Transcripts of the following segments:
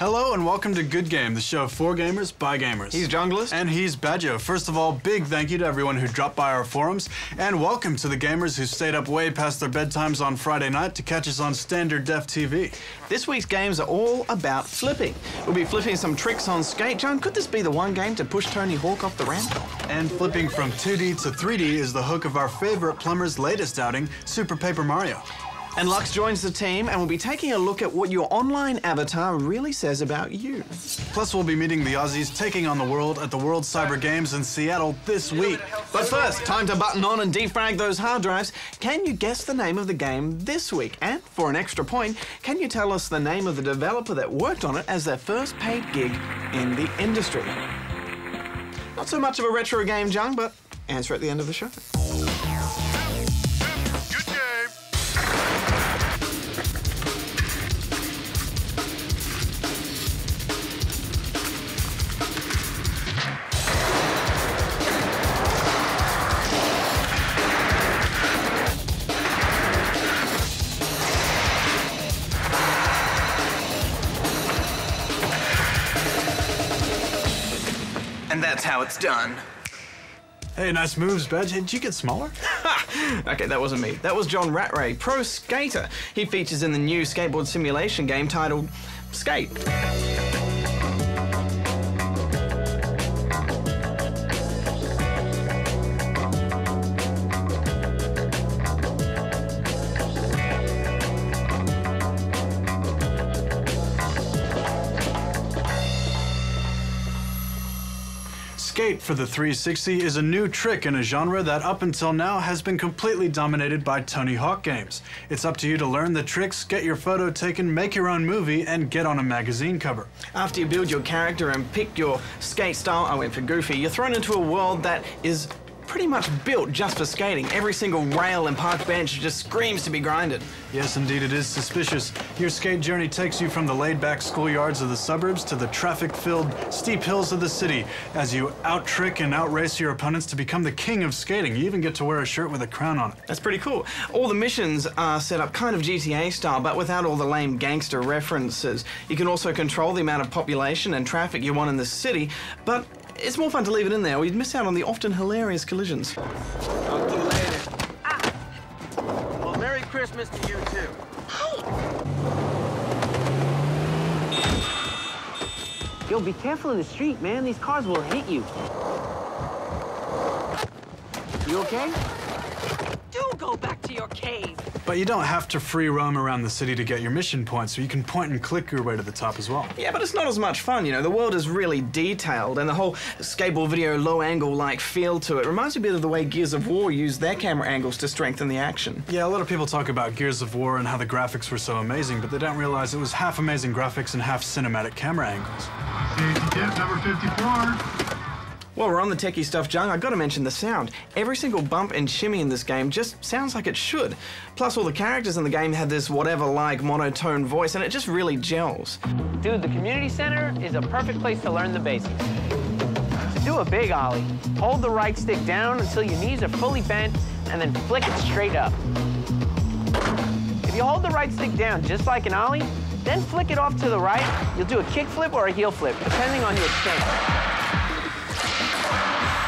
Hello and welcome to Good Game, the show for gamers by gamers. He's Junglist. And he's Bajo. First of all, big thank you to everyone who dropped by our forums, and welcome to the gamers who stayed up way past their bedtimes on Friday night to catch us on standard def TV. This week's games are all about flipping. We'll be flipping some tricks on Skate. John, could this be the one game to push Tony Hawk off the ramp? And flipping from 2D to 3D is the hook of our favorite plumber's latest outing, Super Paper Mario. And Lux joins the team, and we'll be taking a look at what your online avatar really says about you. Plus, we'll be meeting the Aussies taking on the world at the World Cyber Games in Seattle this week. But first, time to button on and defrag those hard drives. Can you guess the name of the game this week? And for an extra point, can you tell us the name of the developer that worked on it as their first paid gig in the industry? Not so much of a retro game, Jung, but answer at the end of the show. It's done. Hey, nice moves, Badge. Did you get smaller? Okay, that wasn't me. That was John Ratray, pro skater. He features in the new skateboard simulation game titled Skate. Skate for the 360 is a new trick in a genre that up until now has been completely dominated by Tony Hawk games. It's up to you to learn the tricks, get your photo taken, make your own movie, and get on a magazine cover. After you build your character and pick your skate style, I went for goofy, you're thrown into a world that is pretty much built just for skating. Every single rail and park bench just screams to be grinded. Yes, indeed, it is suspicious. Your skate journey takes you from the laid-back schoolyards of the suburbs to the traffic-filled, steep hills of the city as you out-trick and out-race your opponents to become the king of skating. You even get to wear a shirt with a crown on it. That's pretty cool. All the missions are set up kind of GTA style, but without all the lame gangster references. You can also control the amount of population and traffic you want in the city, but it's more fun to leave it in there, or you'd miss out on the often hilarious collisions. Talk to you later. Ah. Well, Merry Christmas to you too. Hey! Yo, be careful in the street, man. These cars will hit you. You okay? Do go back to your cave. But you don't have to free roam around the city to get your mission points, so you can point and click your way to the top as well. Yeah, but it's not as much fun, you know. The world is really detailed, and the whole skateboard video low-angle-like feel to it reminds me a bit of the way Gears of War used their camera angles to strengthen the action. Yeah, a lot of people talk about Gears of War and how the graphics were so amazing, but they don't realize it was half amazing graphics and half cinematic camera angles. Tip number 54. Well, we're on the techie stuff, Jung. I've got to mention the sound. Every single bump and shimmy in this game just sounds like it should. Plus, all the characters in the game have this whatever-like monotone voice, and it just really gels. Dude, the community center is a perfect place to learn the basics. To do a big ollie, hold the right stick down until your knees are fully bent, and then flick it straight up. If you hold the right stick down just like an ollie, then flick it off to the right, you'll do a kick flip or a heel flip, depending on your strength.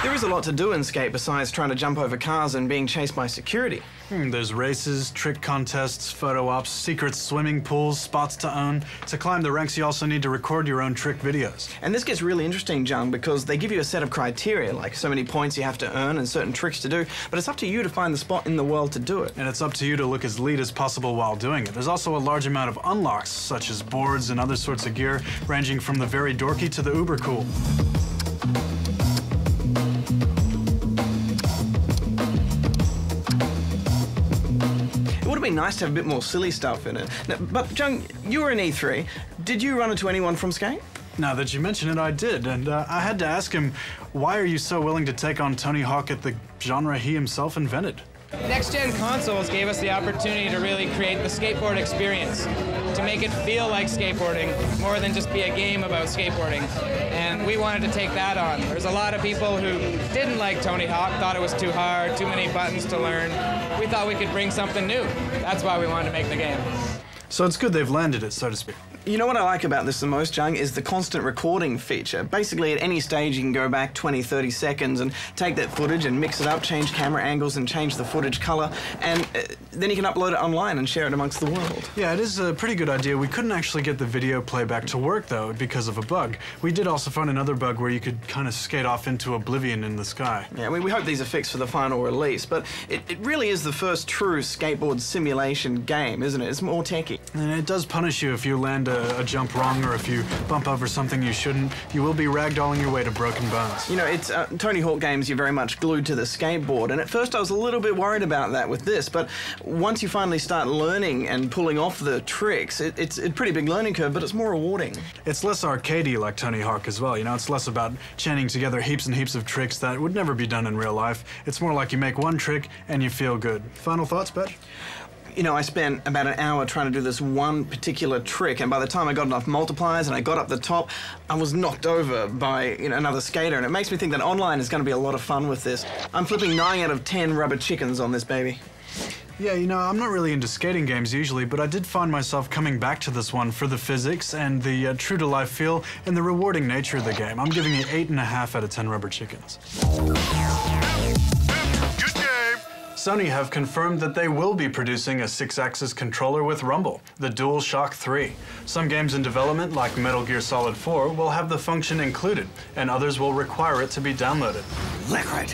There is a lot to do in Skate besides trying to jump over cars and being chased by security. There's races, trick contests, photo ops, secret swimming pools, spots to own. To climb the ranks, you also need to record your own trick videos. And this gets really interesting, Jung, because they give you a set of criteria, like so many points you have to earn and certain tricks to do, but it's up to you to find the spot in the world to do it. And it's up to you to look as lead as possible while doing it. There's also a large amount of unlocks, such as boards and other sorts of gear, ranging from the very dorky to the uber cool. It would be nice to have a bit more silly stuff in it. Now, but, Jung, you were in E3. Did you run into anyone from Skate? Now that you mention it, I did. And I had to ask him, why are you so willing to take on Tony Hawk at the genre he himself invented? Next-gen consoles gave us the opportunity to really create the skateboard experience, to make it feel like skateboarding more than just be a game about skateboarding. And we wanted to take that on. There's a lot of people who didn't like Tony Hawk, thought it was too hard, too many buttons to learn. We thought we could bring something new. That's why we wanted to make the game. So it's good they've landed it, so to speak. You know what I like about this the most, Jung, is the constant recording feature. Basically, at any stage, you can go back 20, 30 seconds and take that footage and mix it up, change camera angles and change the footage colour, and then you can upload it online and share it amongst the world. Yeah, it is a pretty good idea. We couldn't actually get the video playback to work, though, because of a bug. We did also find another bug where you could kind of skate off into oblivion in the sky. Yeah, we hope these are fixed for the final release, but it really is the first true skateboard simulation game, isn't it? It's more techie. And it does punish you if you land a jump wrong or if you bump over something you shouldn't. You will be ragdolling your way to broken bones. You know, it's Tony Hawk games, you're very much glued to the skateboard, and at first I was a little bit worried about that with this, but once you finally start learning and pulling off the tricks, it's a pretty big learning curve, but it's more rewarding. It's less arcadey like Tony Hawk as well, you know? It's less about chaining together heaps and heaps of tricks that would never be done in real life. It's more like you make one trick and you feel good. Final thoughts, Bajo? You know, I spent about an hour trying to do this one particular trick, and by the time I got enough multipliers and I got up the top, I was knocked over by, you know, another skater, and it makes me think that online is going to be a lot of fun with this. I'm flipping 9 out of 10 rubber chickens on this baby. Yeah, you know, I'm not really into skating games usually, but I did find myself coming back to this one for the physics and the true-to-life feel and the rewarding nature of the game. I'm giving it 8.5 out of 10 rubber chickens. Sony have confirmed that they will be producing a 6-axis controller with rumble, the DualShock 3. Some games in development, like Metal Gear Solid 4, will have the function included, and others will require it to be downloaded. Liquid!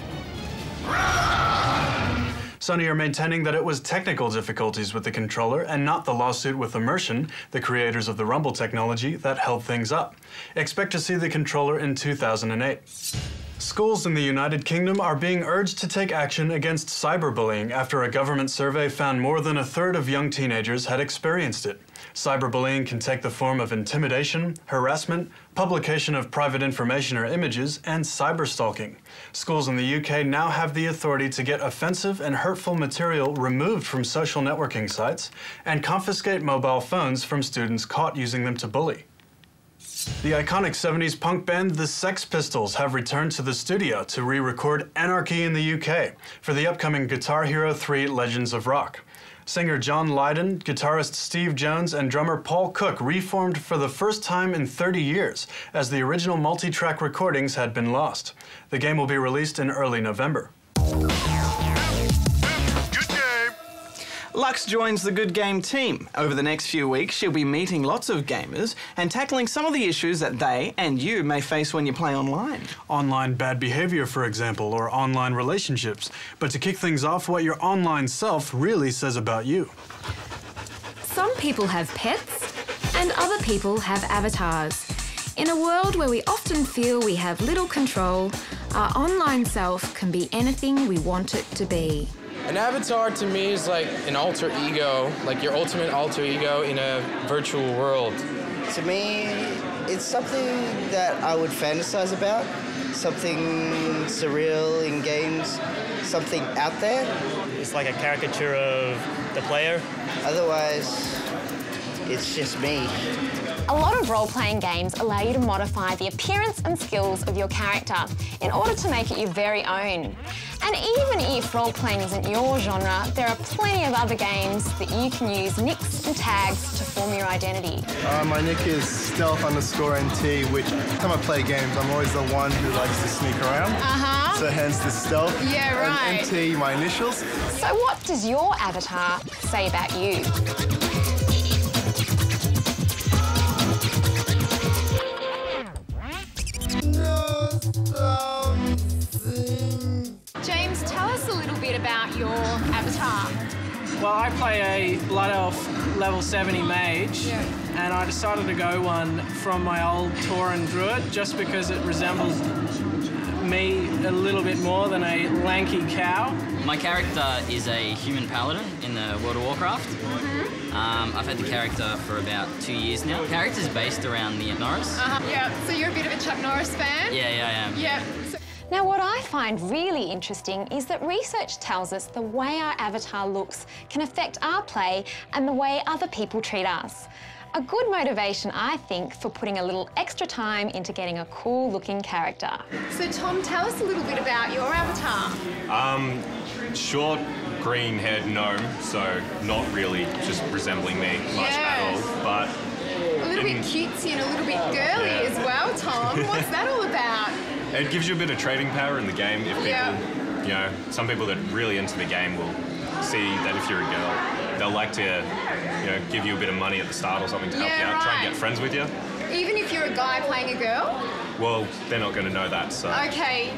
Sony are maintaining that it was technical difficulties with the controller and not the lawsuit with Immersion, the creators of the rumble technology, that held things up. Expect to see the controller in 2008. Schools in the United Kingdom are being urged to take action against cyberbullying after a government survey found more than 1/3 of young teenagers had experienced it. Cyberbullying can take the form of intimidation, harassment, publication of private information or images, and cyberstalking. Schools in the UK now have the authority to get offensive and hurtful material removed from social networking sites and confiscate mobile phones from students caught using them to bully. The iconic 70s punk band The Sex Pistols have returned to the studio to re-record Anarchy in the UK for the upcoming Guitar Hero 3 Legends of Rock. Singer John Lydon, guitarist Steve Jones, and drummer Paul Cook reformed for the first time in 30 years, as the original multi-track recordings had been lost. The game will be released in early November. Lux joins the Good Game team. Over the next few weeks, she'll be meeting lots of gamers and tackling some of the issues that they and you may face when you play online. Online bad behavior, for example, or online relationships. But to kick things off, what your online self really says about you. Some people have pets, and other people have avatars. In a world where we often feel we have little control, our online self can be anything we want it to be. An avatar to me is like an alter ego, like your ultimate alter ego in a virtual world. To me, it's something that I would fantasize about, something surreal in games, something out there. It's like a caricature of the player. Otherwise, it's just me. A lot of role-playing games allow you to modify the appearance and skills of your character in order to make it your very own. And even if role-playing isn't your genre, there are plenty of other games that you can use nicks and tags to form your identity. My nick is stealth_NT, which every time I play games, I'm always the one who likes to sneak around. So hence the stealth. Yeah, right. And NT, my initials. So what does your avatar say about you? James, tell us a little bit about your avatar. Well, I play a Blood Elf level 70 mage, and I decided to go one from my old Tauren druid just because it resembles me a little bit more than a lanky cow. My character is a human paladin in the World of Warcraft. I've had the character for about 2 years now. The character's based around the Norris. Yeah, so you're a bit of a Chuck Norris fan? Yeah, I am. Yeah. Now, what I find really interesting is that research tells us the way our avatar looks can affect our play and the way other people treat us. A good motivation, I think, for putting a little extra time into getting a cool-looking character. So, Tom, tell us a little bit about your avatar. Short, green-haired gnome, so not really just resembling me much at all, but... little bit cutesy and a little bit girly as well, Tom. What's that all about? It gives you a bit of trading power in the game. If people, you know, some people that are really into the game will see that if you're a girl, they'll like to, you know, give you a bit of money at the start or something to help you out, try and get friends with you. Even if you're a guy playing a girl? Well, they're not going to know that, so. Okay.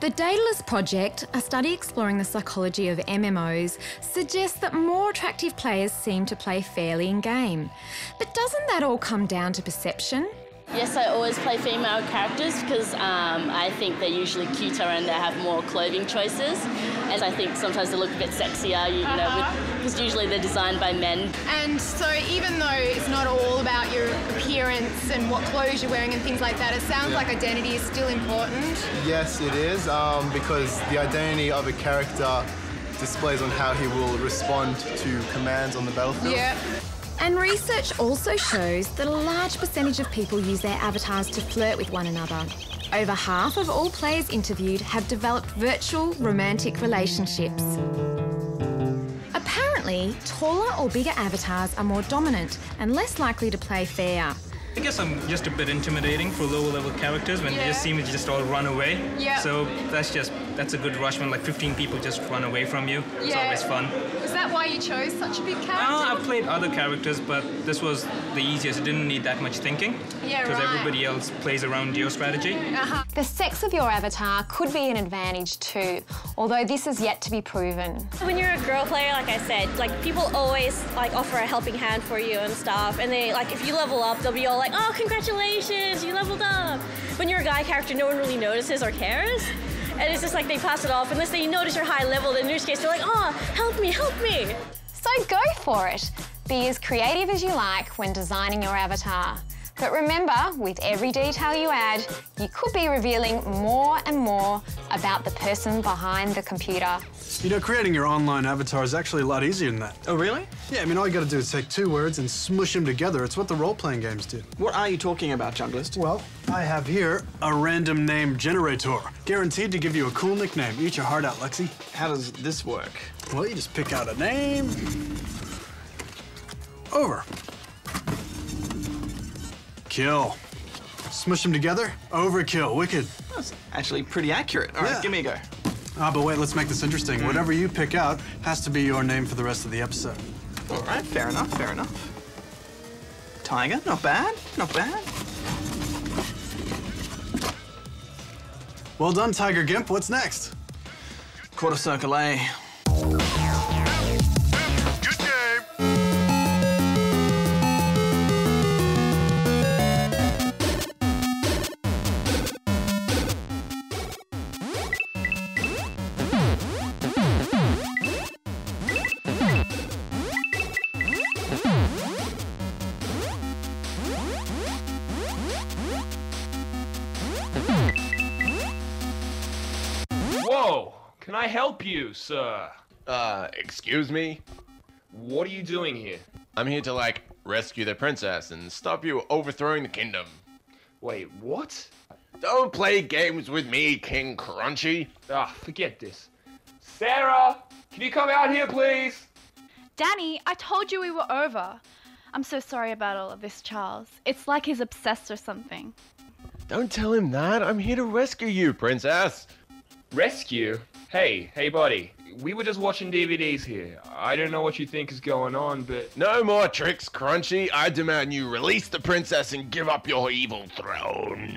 The Daedalus Project, a study exploring the psychology of MMOs, suggests that more attractive players seem to play fairly in-game. But doesn't that all come down to perception? Yes, I always play female characters because I think they're usually cuter and they have more clothing choices. And I think sometimes they look a bit sexier, you know, because usually they're designed by men. And so even though it's not all about your appearance and what clothes you're wearing and things like that, it sounds like identity is still important. Yes, it is, because the identity of a character displays on how he will respond to commands on the battlefield. Yep. And research also shows that a large percentage of people use their avatars to flirt with one another. Over half of all players interviewed have developed virtual romantic relationships. Apparently, taller or bigger avatars are more dominant and less likely to play fair. I guess I'm just a bit intimidating for lower-level characters when they just seem to just all run away. Yeah. So that's a good rush when like 15 people just run away from you. Yeah. It's always fun. Is that why you chose such a big character? I've played other characters, but this was the easiest. It didn't need that much thinking. Yeah, because everybody else plays around your strategy. The sex of your avatar could be an advantage too, although this is yet to be proven. When you're a girl player, like I said, like people always like offer a helping hand for you and stuff, and they like if you level up, they'll be all like, oh, congratulations, you leveled up. When you're a guy character, no one really notices or cares. And it's just like they pass it off unless they notice you're high level. In this case, they're like, oh, help me, help me. So go for it. Be as creative as you like when designing your avatar. But remember, with every detail you add, you could be revealing more and more about the person behind the computer. You know, creating your online avatar is actually a lot easier than that. Oh, really? Yeah, I mean, all you gotta do is take two words and smoosh them together. It's what the role-playing games did. What are you talking about, Junglist? Well, I have here a random name generator, guaranteed to give you a cool nickname. Eat your heart out, Lexi. How does this work? Well, you just pick out a name. Over. Kill. Smush them together. Overkill. Wicked. That's actually pretty accurate. All right, give me a go. Ah, but wait, let's make this interesting. Whatever you pick out has to be your name for the rest of the episode. All right, fair enough, fair enough. Tiger, not bad, not bad. Well done, Tiger Gimp. What's next? Quarter circle A. Can I help you, sir? Excuse me? What are you doing here? I'm here to, like, rescue the princess and stop you overthrowing the kingdom. Wait, what? Don't play games with me, King Crunchy. Ah, forget this. Sarah, can you come out here, please? Danny, I told you we were over. I'm so sorry about all of this, Charles. It's like he's obsessed or something. Don't tell him that. I'm here to rescue you, princess. Rescue? Hey, hey buddy, we were just watching DVDs here. I don't know what you think is going on, but... No more tricks, Crunchy. I demand you release the princess and give up your evil throne.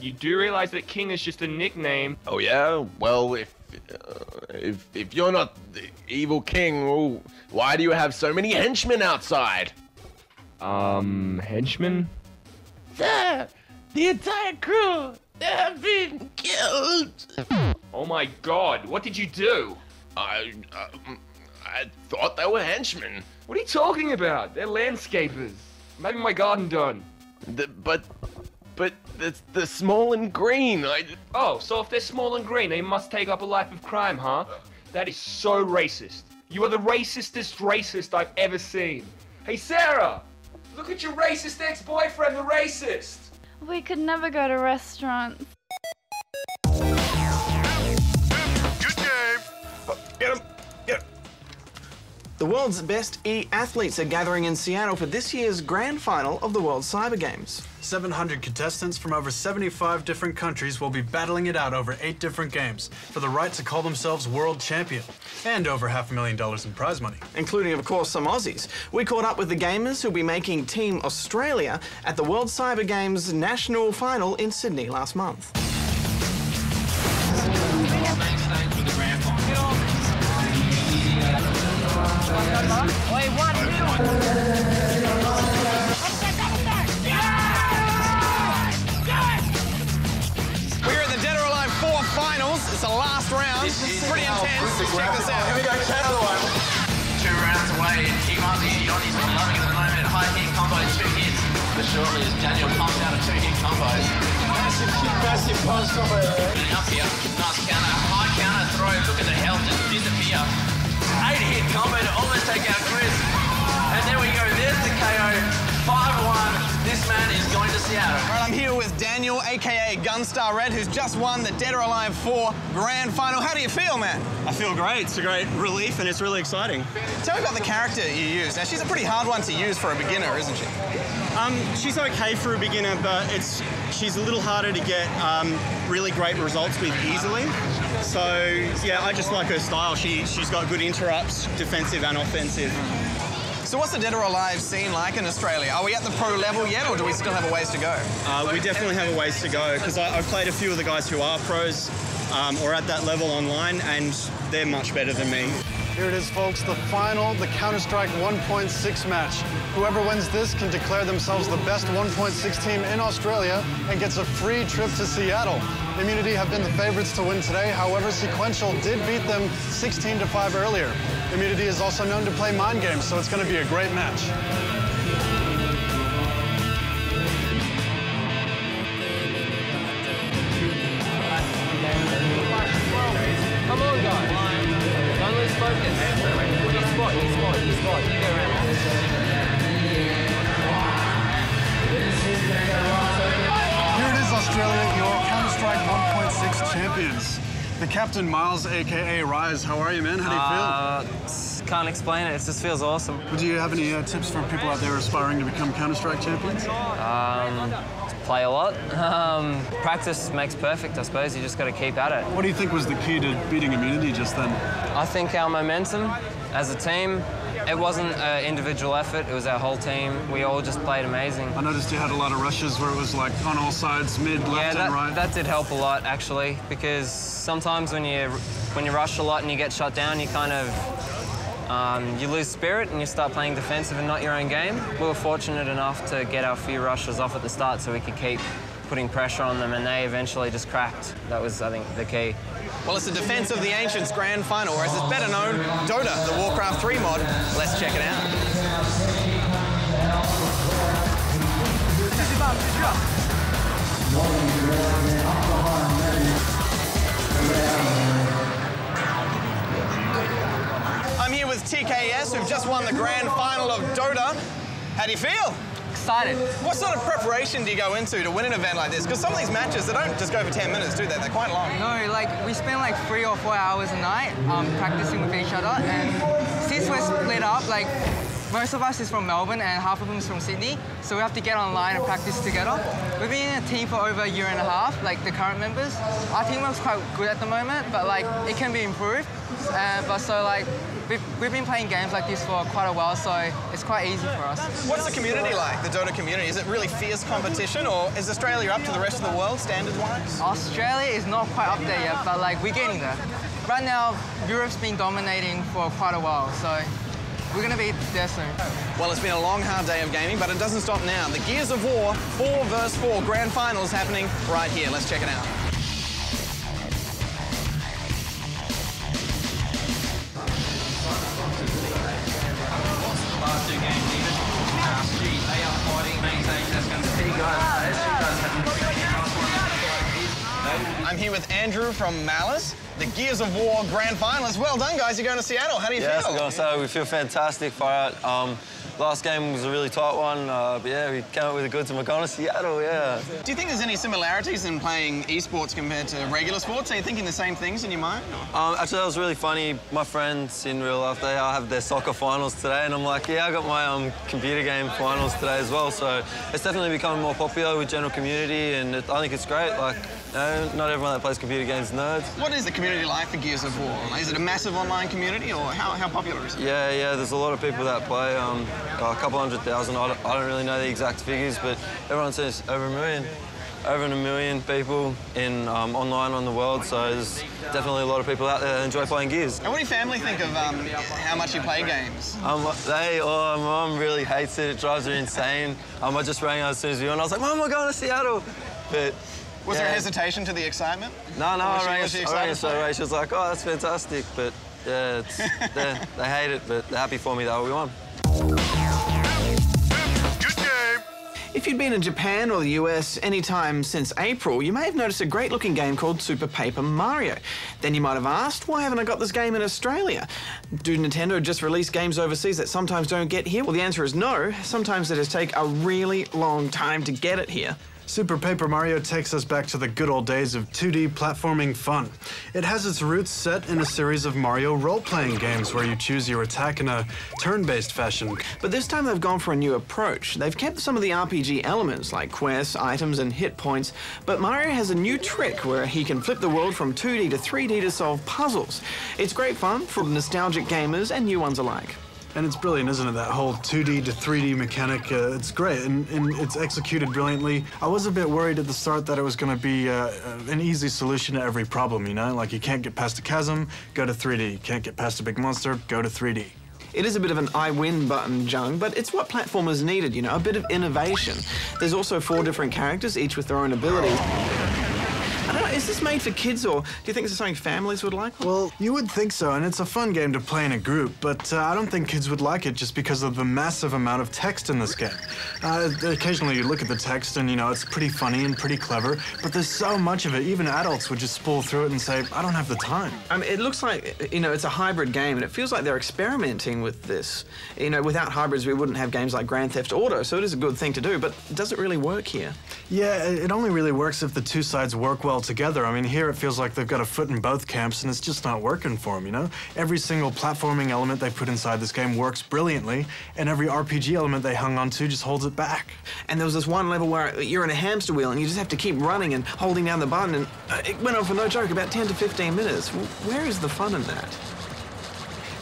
You do realize that King is just a nickname. Oh yeah? Well, if you're not the evil king, well, why do you have so many henchmen outside? Henchmen? Sir, the entire crew! I've been killed! Oh my god, what did you do? I thought they were henchmen. What are you talking about? They're landscapers. I'm having my garden done. But it's the small and green. Oh, so if they're small and green, they must take up a life of crime, huh? That is so racist. You are the racistest racist I've ever seen. Hey, Sarah! Look at your racist ex-boyfriend, the racist! We could never go to restaurants. Good game! Get him! Get him! The world's best e-athletes are gathering in Seattle for this year's grand final of the World Cyber Games. 700 contestants from over 75 different countries will be battling it out over 8 different games for the right to call themselves world champion, and over $500,000 in prize money. Including, of course, some Aussies. We caught up with the gamers who'll be making Team Australia at the World Cyber Games national final in Sydney last month. We're in the Dead or Alive 4 finals. It's the last round. It's pretty intense. Check this out. Here we go, another one. 2 rounds away, and Team Aussie Yachty's been loving at the moment. High kick combos, 2 hits. But shortly as Daniel comes out of 2 hit combos. Massive kick, massive punch combo. Up here, nice counter, high counter throw. Look at the health just disappear. 8-hit combo to almost take out Chris. And there we go, there's the KO, 5-1. This man is going to Seattle. Right, I'm here with Daniel, a.k.a. Gunstar Red, who's just won the Dead or Alive 4 grand final. How do you feel, man? I feel great. It's a great relief, and it's really exciting. Tell me about the character you use. Now, she's a pretty hard one to use for a beginner, isn't she? She's okay for a beginner, but she's a little harder to get really great results with easily. So, yeah, I just like her style. She's got good interrupts, defensive and offensive. So what's the Dead or Alive scene like in Australia? Are we at the pro level yet, or do we still have a ways to go? We definitely have a ways to go, because I've played a few of the guys who are pros or at that level online, and they're much better than me. Here it is, folks, the final, the Counter-Strike 1.6 match. Whoever wins this can declare themselves the best 1.6 team in Australia and gets a free trip to Seattle. Immunity have been the favorites to win today. However, Sequential did beat them 16-5 earlier. Immunity is also known to play mind games, so it's going to be a great match. Come on, guys. Don't lose focus. You spot. You go around. Here it is, Australia, your Counter-Strike 1.6 champions. The Captain Miles, a.k.a. Rise. How are you, man? How do you feel? Can't explain it. It just feels awesome. Do you have any tips for people out there aspiring to become Counter-Strike champions? Play a lot. Practice makes perfect, I suppose. You just got to keep at it. What do you think was the key to beating Immunity just then? I think our momentum as a team. It wasn't an individual effort, it was our whole team. We all just played amazing. I noticed you had a lot of rushes where it was like on all sides, mid, left and right. Yeah, that did help a lot actually, because sometimes when you rush a lot and you get shut down, you kind of, you lose spirit and you start playing defensive and not your own game. We were fortunate enough to get our few rushes off at the start so we could keep putting pressure on them, and they eventually just cracked. That was, I think, the key. Well, it's the Defense of the Ancients Grand Final, or as it's better known, Dota, the Warcraft 3 mod. Let's check it out. I'm here with TKS, who've just won the Grand Final of Dota. How do you feel? Excited. What sort of preparation do you go into to win an event like this? Because some of these matches, they don't just go for 10 minutes, do they? They're quite long. No, like, we spend like 3 or 4 hours a night practicing with each other, and since we're split up, like, most of us is from Melbourne and half of them is from Sydney, so we have to get online and practice together. We've been in a team for over 1.5 years, like the current members. Our teamwork's quite good at the moment, but like, it can be improved. We've been playing games like this for quite a while, so it's quite easy for us. What's the community like, the Dota community? Is it really fierce competition, or is Australia up to the rest of the world, standard-wise? Australia is not quite up there yet, but like, we're getting there. Right now, Europe's been dominating for quite a while, so we're going to be there soon. Well, it's been a long, hard day of gaming, but it doesn't stop now. The Gears of War 4v4 Grand Finals happening right here. Let's check it out. I'm here with Andrew from Malice, the Gears of War Grand Finalists. Well done, guys. You're going to Seattle. How do you feel? So we feel fantastic for it. Last game was a really tight one, but yeah, we came up with the goods and we're going to Seattle, yeah. Do you think there's any similarities in playing esports compared to regular sports? Are you thinking the same things in your mind? Actually, that was really funny. My friends in real life, they have their soccer finals today, and I'm like, yeah, I got my computer game finals today as well, so it's definitely becoming more popular with general community, and I think it's great. Like, no, not everyone that plays computer games is nerds. What is the community like for Gears of War? Is it a massive online community, or how popular is it? Yeah, there's a lot of people that play, a couple 100,000. I don't really know the exact figures, but everyone says over a million people in online on the world, so there's definitely a lot of people out there that enjoy playing Gears. And what do your family think of how much you play games? My mum really hates it. It drives her insane. I just rang her as soon as we went. I was like, Mum, we're going to Seattle. But was there hesitation to the excitement? No, I rang her. She was like, oh, that's fantastic. But yeah, it's, they hate it, but they're happy for me. That's what we won. If you'd been in Japan or the US any time since April, you may have noticed a great-looking game called Super Paper Mario. Then you might have asked, why haven't I got this game in Australia? Do Nintendo just release games overseas that sometimes don't get here? Well, the answer is no. Sometimes it has taken a really long time to get it here. Super Paper Mario takes us back to the good old days of 2D platforming fun. It has its roots set in a series of Mario role-playing games where you choose your attack in a turn-based fashion. But this time they've gone for a new approach. They've kept some of the RPG elements like quests, items and hit points, but Mario has a new trick where he can flip the world from 2D to 3D to solve puzzles. It's great fun for nostalgic gamers and new ones alike. And it's brilliant, isn't it? That whole 2D to 3D mechanic, it's great, and it's executed brilliantly. I was a bit worried at the start that it was going to be an easy solution to every problem, you know? Like, you can't get past a chasm, go to 3D. You can't get past a big monster, go to 3D. It is a bit of an I win button, Jung, but it's what platformers needed, you know? A bit of innovation. There's also 4 different characters, each with their own ability. I don't know, is this made for kids, or do you think this is something families would like? Well, you would think so, and it's a fun game to play in a group, but I don't think kids would like it just because of the massive amount of text in this game. Occasionally you look at the text and, you know, it's pretty funny and pretty clever, but there's so much of it, even adults would just spool through it and say, I don't have the time. I mean, it looks like, you know, it's a hybrid game, and it feels like they're experimenting with this. You know, without hybrids, we wouldn't have games like Grand Theft Auto, so it is a good thing to do, but does it really work here? Yeah, it only really works if the two sides work well together. I mean, here it feels like they've got a foot in both camps, and it's just not working for them, you know? Every single platforming element they put inside this game works brilliantly, and every RPG element they hung on to just holds it back. And there was this one level where you're in a hamster wheel, and you just have to keep running and holding down the button, and it went on for, no joke, about 10 to 15 minutes. Where is the fun in that?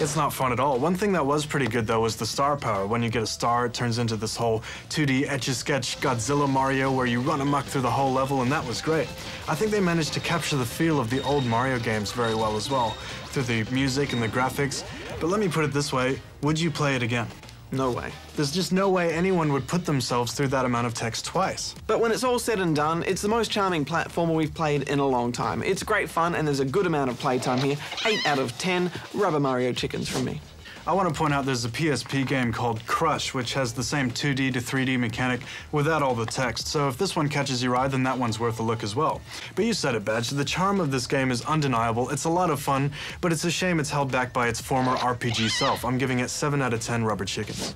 It's not fun at all. One thing that was pretty good, though, was the star power. When you get a star, it turns into this whole 2D etch-a-sketch Godzilla Mario where you run amok through the whole level, and that was great. I think they managed to capture the feel of the old Mario games very well as well, through the music and the graphics. But let me put it this way, would you play it again? No way. There's just no way anyone would put themselves through that amount of text twice. But when it's all said and done, it's the most charming platformer we've played in a long time. It's great fun, and there's a good amount of playtime here. 8 out of 10 rubber Mario chickens from me. I want to point out there's a PSP game called Crush, which has the same 2D to 3D mechanic without all the text, so if this one catches your eye, then that one's worth a look as well. But you said it, Badge, the charm of this game is undeniable, it's a lot of fun, but it's a shame it's held back by its former RPG self. I'm giving it 7 out of 10 rubber chickens.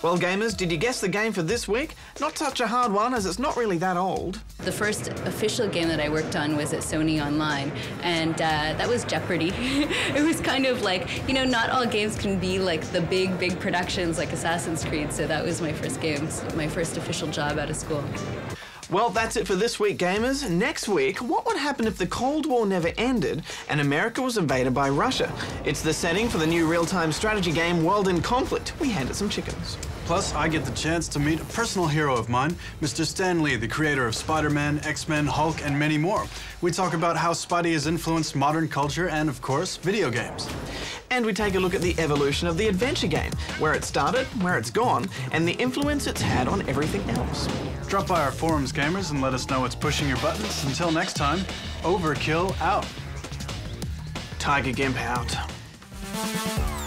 Well, gamers, did you guess the game for this week? Not such a hard one, as it's not really that old. The first official game that I worked on was at Sony Online, and that was Jeopardy. It was kind of like, you know, not all games can be like the big productions like Assassin's Creed, so that was my first game, so my first official job out of school. Well, that's it for this week, gamers. Next week, what would happen if the Cold War never ended and America was invaded by Russia? It's the setting for the new real-time strategy game, World in Conflict. We handed some chickens. Plus, I get the chance to meet a personal hero of mine, Mr. Stan Lee, the creator of Spider-Man, X-Men, Hulk, and many more. We talk about how Spidey has influenced modern culture and, of course, video games. And we take a look at the evolution of the adventure game, where it started, where it's gone, and the influence it's had on everything else. Drop by our forums, gamers, and let us know what's pushing your buttons. Until next time, Overkill out. Tiger Gimp out.